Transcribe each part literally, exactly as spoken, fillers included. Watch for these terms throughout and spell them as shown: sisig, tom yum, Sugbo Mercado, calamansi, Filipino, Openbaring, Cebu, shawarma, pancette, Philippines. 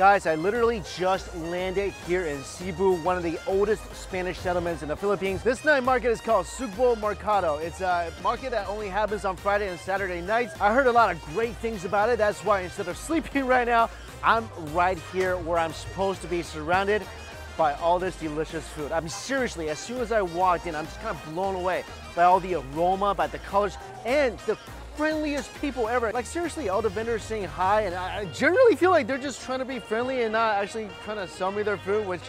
Guys, I literally just landed here in Cebu, one of the oldest Spanish settlements in the Philippines. This night market is called Sugbo Mercado. It's a market that only happens on Friday and Saturday nights. I heard a lot of great things about it. That's why instead of sleeping right now, I'm right here where I'm supposed to be, surrounded by all this delicious food. I'm seriously, as soon as I walked in, I'm just kind of blown away by all the aroma, by the colors, and the friendliest people ever. Like seriously, all the vendors saying hi, and I generally feel like they're just trying to be friendly and not actually trying to sell me their food, which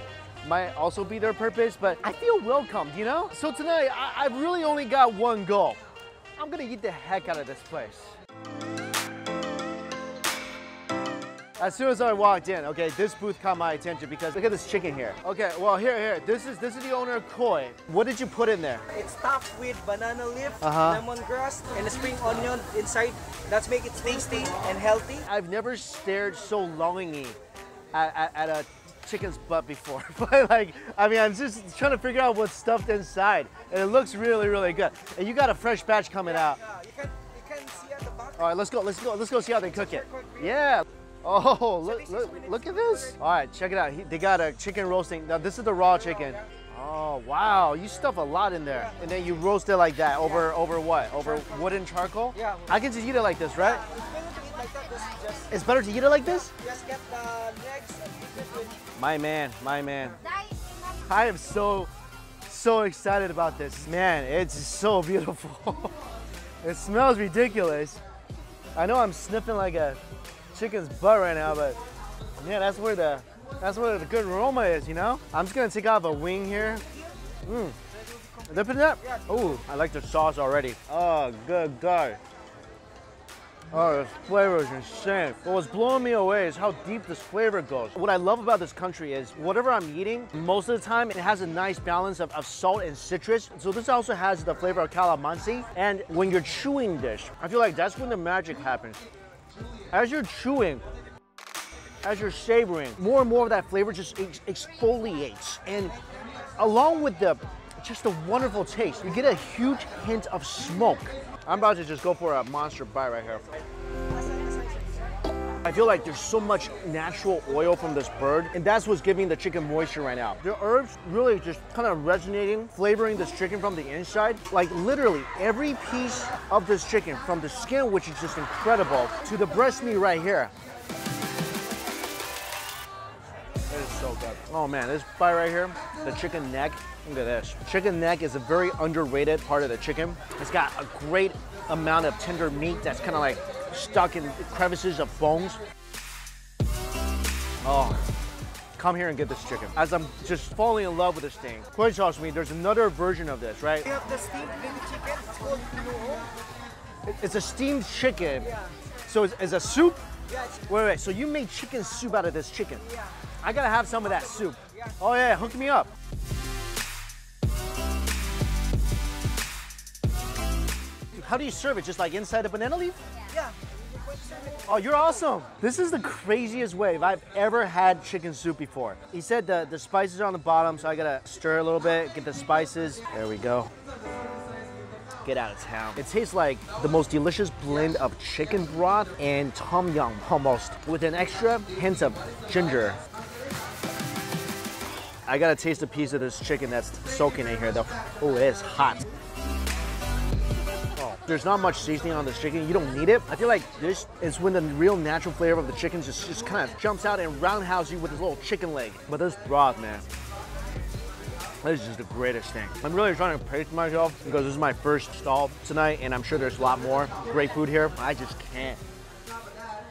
might also be their purpose, but I feel welcomed, you know? So tonight, I I've really only got one goal. I'm gonna eat the heck out of this place. As soon as I walked in, okay, this booth caught my attention because look at this chicken here. Okay, well here, here, this is this is the owner of Koi. What did you put in there? It's topped with banana leaf, uh-huh. lemongrass, and a spring onion inside. That's make it tasty and healthy. I've never stared so longingly at, at, at a chicken's butt before, but like, I mean, I'm just trying to figure out what's stuffed inside, and it looks really, really good. And you got a fresh batch coming yeah, out. Yeah. You can, you can see at the back. All right, let's go, let's go, let's go see how they cook it. Yeah. Oh, look, look, look at this. All right, check it out. He, they got a chicken roasting. Now, this is the raw chicken. Oh, wow. You stuff a lot in there. And then you roast it like that over yeah. over what? Over charcoal. Wooden charcoal? Yeah. I can just eat it like this, right? It's better to eat it like this? Just get the legs and eat it with... My man, my man. I am so, so excited about this. Man, it's so beautiful. It smells ridiculous. I know I'm sniffing like a... chicken's butt right now, but yeah, that's where the that's where the good aroma is, you know. I'm just gonna take off a wing here. Mm. Dip it up. Oh, I like the sauce already. Oh, good God. Oh, this flavor is insane. What was blowing me away is how deep this flavor goes. What I love about this country is whatever I'm eating, most of the time it has a nice balance of, of salt and citrus. So this also has the flavor of calamansi. And when you're chewing this, I feel like that's when the magic happens. As you're chewing, as you're savoring, more and more of that flavor just ex exfoliates. And along with the, just the wonderful taste, you get a huge hint of smoke. I'm about to just go for a monster bite right here. I feel like there's so much natural oil from this bird, and that's what's giving the chicken moisture right now. The herbs really just kind of resonating, flavoring this chicken from the inside. Like literally every piece of this chicken, from the skin, which is just incredible, to the breast meat right here. It is so good. Oh man, this bite right here, the chicken neck, look at this. Chicken neck is a very underrated part of the chicken. It's got a great amount of tender meat that's kind of like stuck in crevices of bones. Oh, come here and get this chicken. As I'm just falling in love with this thing. Koi sauce meat, there's another version of this, right? We have the steamed chicken, it's called pinoho. It's a steamed chicken. Yeah. So it's, it's a soup? Yeah. Wait, wait, so you make chicken soup out of this chicken? Yeah. I gotta have some of that soup. Yeah. Oh yeah, hook me up. How do you serve it? Just like inside a banana leaf? Yeah. Oh, you're awesome. This is the craziest way I've ever had chicken soup before. He said the, the spices are on the bottom, so I gotta stir a little bit, get the spices. There we go. Get out of town. It tastes like the most delicious blend of chicken broth and tom yum, almost, with an extra hint of ginger. I gotta taste a piece of this chicken that's soaking in here, though. Oh, it is hot. There's not much seasoning on this chicken. You don't need it. I feel like this is when the real natural flavor of the chicken just, just kind of jumps out and roundhouse you with this little chicken leg. But this broth, man, this is just the greatest thing. I'm really trying to pace myself because this is my first stall tonight, and I'm sure there's a lot more great food here. I just can't.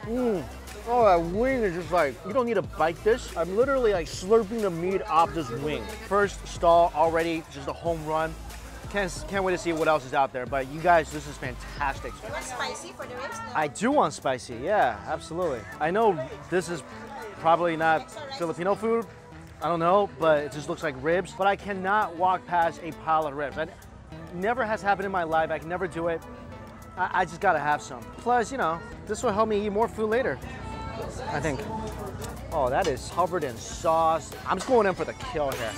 Mm. Oh, that wing is just like, you don't need to bite this. I'm literally like slurping the meat off this wing. First stall already, just a home run. Can't, can't wait to see what else is out there, but you guys, this is fantastic. You want spicy for the ribs? No? I do want spicy, yeah, absolutely. I know this is probably not Filipino food, I don't know, but it just looks like ribs, but I cannot walk past a pile of ribs. It never has happened in my life, I can never do it. I, I just gotta have some. Plus, you know, this will help me eat more food later, I think. Oh, that is covered in sauce. I'm just going in for the kill here.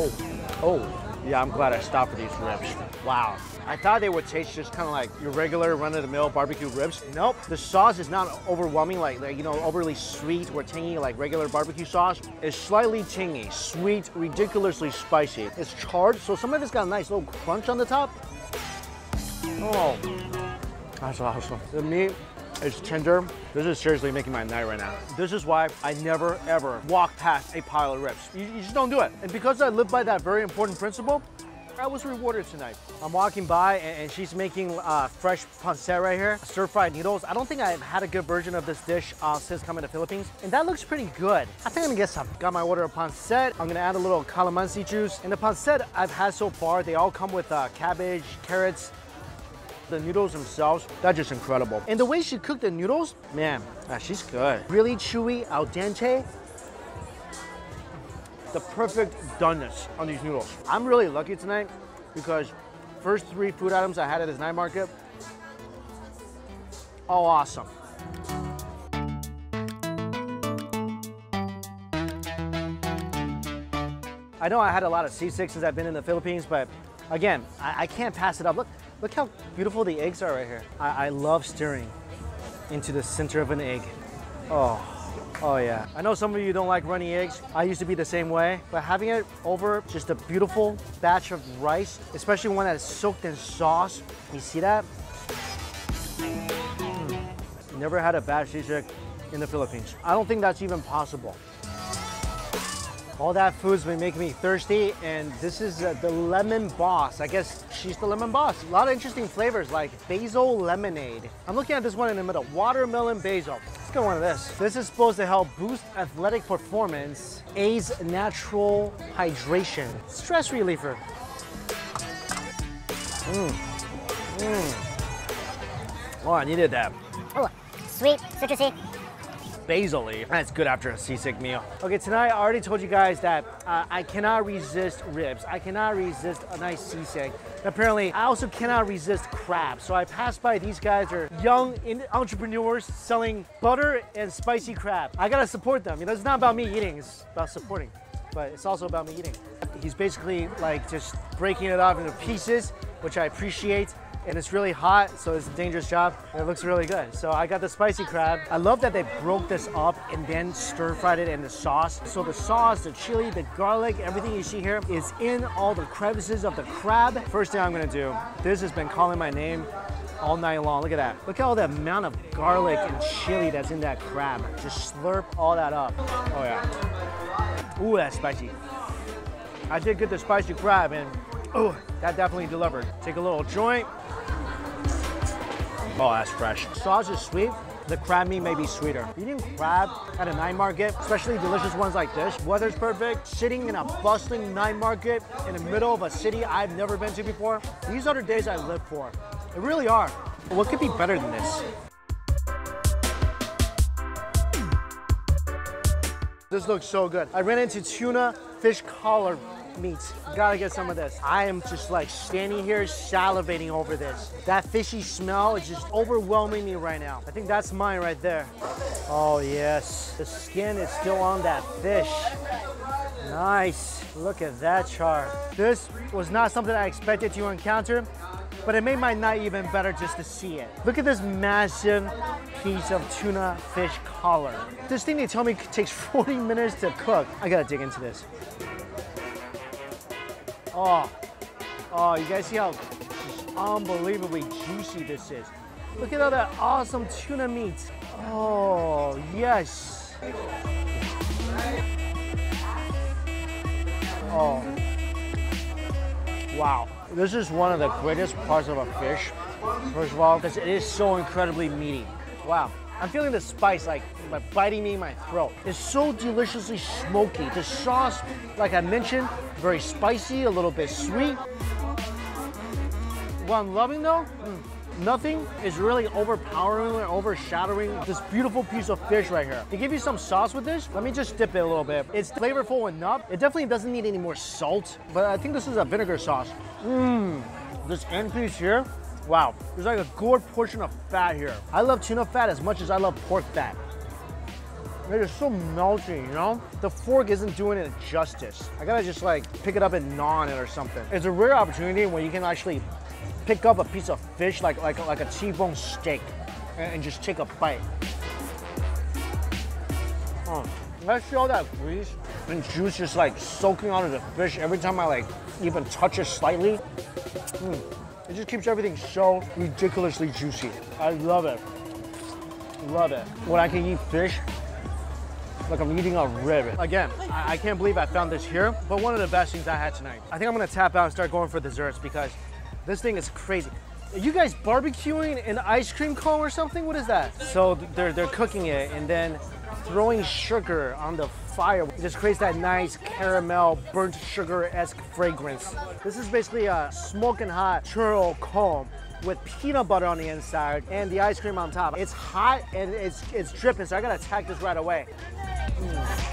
Oh, oh, Yeah, I'm glad I stopped for these ribs. Wow. I thought they would taste just kind of like your regular run-of-the-mill barbecue ribs. Nope. The sauce is not overwhelming, like, like, you know, overly sweet or tangy like regular barbecue sauce. It's slightly tangy, sweet, ridiculously spicy. It's charred, so some of it's got a nice little crunch on the top. Oh, that's awesome. The meat is tender. This is seriously making my night right now. This is why I never, ever walk past a pile of ribs. You, you just don't do it. And because I live by that very important principle, I was rewarded tonight. I'm walking by and, and she's making uh, fresh pancette right here, stir-fried noodles. I don't think I've had a good version of this dish uh, since coming to Philippines, and that looks pretty good. I think I'm gonna get some. Got my order of pancette. I'm gonna add a little calamansi juice. And the pancette I've had so far, they all come with uh, cabbage, carrots, the noodles themselves, that's just incredible. And the way she cooked the noodles, man, ah, she's good. Really chewy, al dente. The perfect doneness on these noodles. I'm really lucky tonight because first three food items I had at this night market, all awesome. I know I had a lot of sisig since I've been in the Philippines, but again, I, I can't pass it up. Look, look how beautiful the eggs are right here. I, I love stirring into the center of an egg. Oh. Oh yeah. I know some of you don't like runny eggs. I used to be the same way, but having it over just a beautiful batch of rice, especially one that is soaked in sauce. You see that? Mm. Never had a bad sisig in the Philippines. I don't think that's even possible. All that food's been making me thirsty, and this is uh, the lemon boss. I guess she's the lemon boss. A lot of interesting flavors like basil lemonade. I'm looking at this one in the middle, watermelon basil. Let's get one of this. This is supposed to help boost athletic performance, aids natural hydration, stress reliever. Mmm. Mmm. Oh, I needed that. Oh, sweet, citrusy. Basil-y. That's good after a sisig meal. Okay, tonight I already told you guys that uh, I cannot resist ribs. I cannot resist a nice sisig. Apparently, I also cannot resist crab. So I passed by these guys, they're young entrepreneurs selling butter and spicy crab. I gotta support them. You know, it's not about me eating, it's about supporting. But it's also about me eating. He's basically like just breaking it up into pieces, which I appreciate. And it's really hot, so it's a dangerous job. It looks really good. So I got the spicy crab. I love that they broke this up and then stir-fried it in the sauce. So the sauce, the chili, the garlic, everything you see here is in all the crevices of the crab. First thing I'm gonna do, this has been calling my name all night long. Look at that. Look at all the amount of garlic and chili that's in that crab. Just slurp all that up. Oh yeah. Ooh, that's spicy. I did get the spicy crab, and oh, that definitely delivered. Take a little joint. Oh, that's fresh. Sauce is sweet. The crab meat may be sweeter. Eating crab at a night market, especially delicious ones like this, weather's perfect, sitting in a bustling night market in the middle of a city I've never been to before. These are the days I live for. They really are. What could be better than this? This looks so good. I ran into tuna fish collar meat. Gotta get some of this. I am just like standing here salivating over this. That fishy smell is just overwhelming me right now. I think that's mine right there. Oh yes, the skin is still on that fish. Nice, look at that char. This was not something I expected to encounter, but it made my night even better just to see it. Look at this massive piece of tuna fish collar. This thing they tell me takes forty minutes to cook. I gotta dig into this. Oh, oh, you guys see how unbelievably juicy this is. Look at all that awesome tuna meat. Oh, yes. Oh, wow. This is one of the greatest parts of a fish, first of all, because it is so incredibly meaty. Wow. I'm feeling the spice like biting me in my throat. It's so deliciously smoky. The sauce, like I mentioned, very spicy, a little bit sweet. What I'm loving though, nothing is really overpowering or overshadowing this beautiful piece of fish right here. To give you some sauce with this, let me just dip it a little bit. It's flavorful enough. It definitely doesn't need any more salt, but I think this is a vinegar sauce. Mmm, this end piece here. Wow, there's like a good portion of fat here. I love tuna fat as much as I love pork fat. It is so melty, you know? The fork isn't doing it justice. I gotta just like pick it up and gnaw it or something. It's a rare opportunity where you can actually pick up a piece of fish like, like, like a T-bone steak and, and just take a bite. Oh, let's see all that grease and juice just like soaking out of the fish every time I like even touch it slightly. Mm. It just keeps everything so ridiculously juicy. I love it. Love it. When I can eat fish, like I'm eating a ribbit. Again, I, I can't believe I found this here, but one of the best things I had tonight. I think I'm gonna tap out and start going for desserts because this thing is crazy. Are you guys barbecuing an ice cream cone or something? What is that? So they're, they're cooking it and then throwing sugar on the fire. It just creates that nice caramel, burnt sugar-esque fragrance. This is basically a smoking hot churro cone with peanut butter on the inside and the ice cream on top. It's hot and it's it's dripping, so I gotta attack this right away. Mm.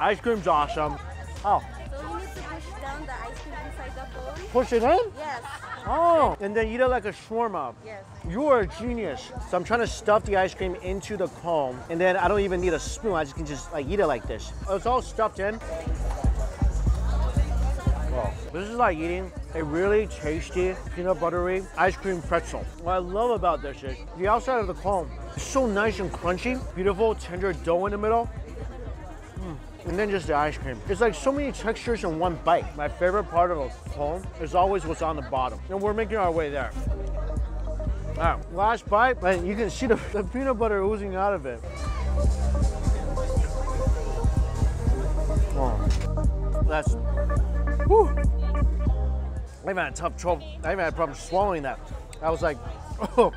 Ice cream's awesome. Oh. So you need to push down the ice cream inside the bowl. Push it in? Yes. Oh, and then eat it like a shawarma. Yes. You are a genius. So I'm trying to stuff the ice cream into the cone, and then I don't even need a spoon. I just can just like eat it like this. It's all stuffed in. Whoa. This is like eating a really tasty, peanut buttery ice cream pretzel. What I love about this is the outside of the cone is so nice and crunchy, beautiful, tender dough in the middle, mm. And then just the ice cream. It's like so many textures in one bite. My favorite part of a cone is always what's on the bottom, and we're making our way there. All right, last bite, and you can see the, the peanut butter oozing out of it. Oh. That's... Whew. I even had a tough trouble. I even had a problem swallowing that. I was like, oh,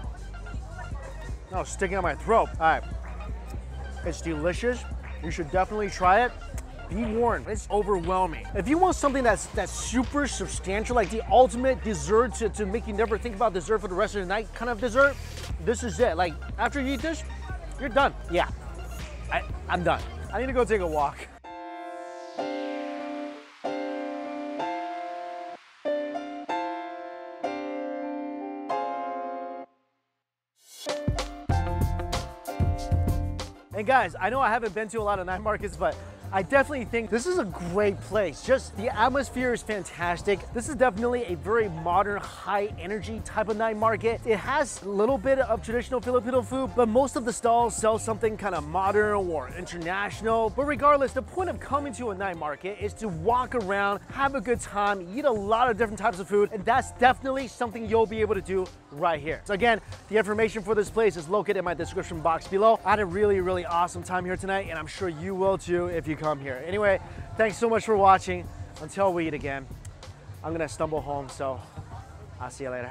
no, it's sticking in my throat. All right, it's delicious. You should definitely try it. Be warned, it's overwhelming. If you want something that's that's super substantial, like the ultimate dessert to, to make you never think about dessert for the rest of the night kind of dessert, this is it. Like after you eat this, you're done. Yeah, I, I'm done. I need to go take a walk. And guys, I know I haven't been to a lot of night markets, but I definitely think this is a great place. Just the atmosphere is fantastic. This is definitely a very modern, high energy type of night market. It has a little bit of traditional Filipino food, but most of the stalls sell something kind of modern or international. But regardless, the point of coming to a night market is to walk around, have a good time, eat a lot of different types of food, and that's definitely something you'll be able to do right here. So again, the information for this place is located in my description box below. I had a really, really awesome time here tonight, and I'm sure you will too if you come here. Anyway, thanks so much for watching. Until we eat again, I'm gonna stumble home, so I'll see you later.